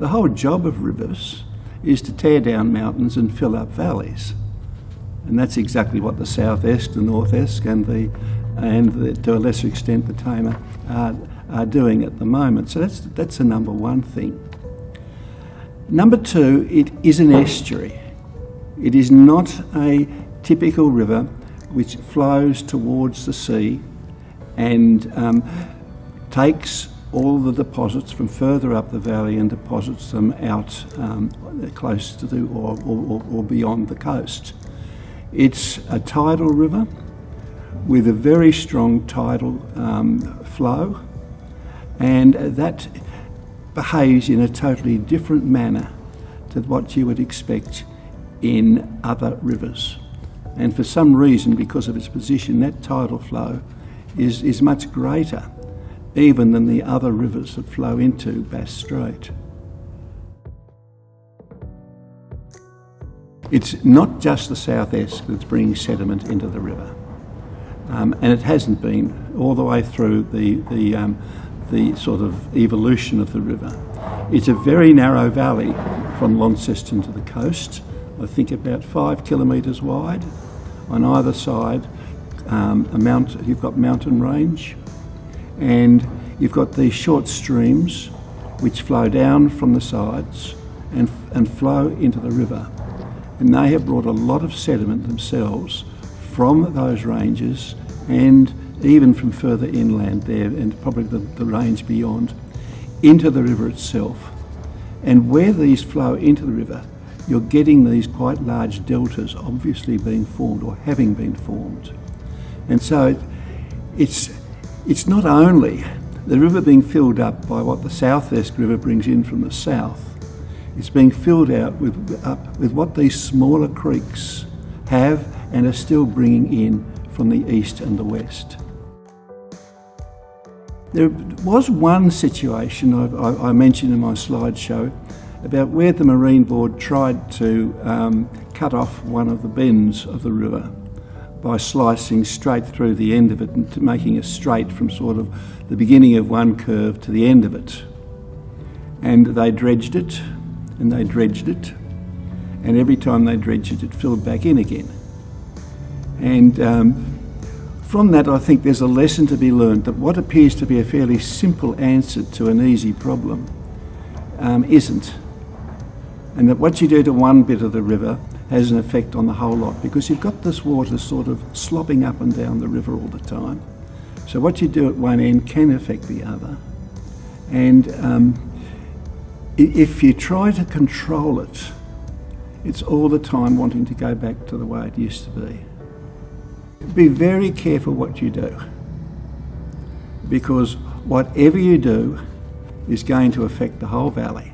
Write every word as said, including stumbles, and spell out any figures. The whole job of rivers is to tear down mountains and fill up valleys. And that's exactly what the South Esk, the North Esk and, the, and the, to a lesser extent the Tamar are, are doing at the moment. So that's, that's the number one thing. Number two, it is an estuary. It is not a typical river which flows towards the sea and um, takes all the deposits from further up the valley and deposits them out um, close to the or, or, or beyond the coast. It's a tidal river with a very strong tidal um, flow, and that behaves in a totally different manner to what you would expect in other rivers. And for some reason, because of its position, that tidal flow is, is much greater even than the other rivers that flow into Bass Strait. It's not just the South Esk that's bringing sediment into the river. Um, and it hasn't been all the way through the, the, um, the sort of evolution of the river. It's a very narrow valley from Launceston to the coast, I think about five kilometres wide. On either side, um, a mount, you've got mountain range, and you've got these short streams which flow down from the sides and, and flow into the river. And they have brought a lot of sediment themselves from those ranges and even from further inland there, and probably the, the range beyond, into the river itself. And where these flow into the river, you're getting these quite large deltas obviously being formed or having been formed. And so it, it's It's not only the river being filled up by what the South Esk River brings in from the south, it's being filled out with, up with what these smaller creeks have and are still bringing in from the east and the west. There was one situation I, I, I mentioned in my slideshow about where the Marine Board tried to um, cut off one of the bends of the river by slicing straight through the end of it and making a straight from sort of the beginning of one curve to the end of it. And they dredged it, and they dredged it, and every time they dredged it, it filled back in again. And um, from that, I think there's a lesson to be learned that what appears to be a fairly simple answer to an easy problem um, isn't. And that what you do to one bit of the river has an effect on the whole lot, because you've got this water sort of slopping up and down the river all the time. So what you do at one end can affect the other. And um, if you try to control it, it's all the time wanting to go back to the way it used to be. Be very careful what you do, because whatever you do is going to affect the whole valley.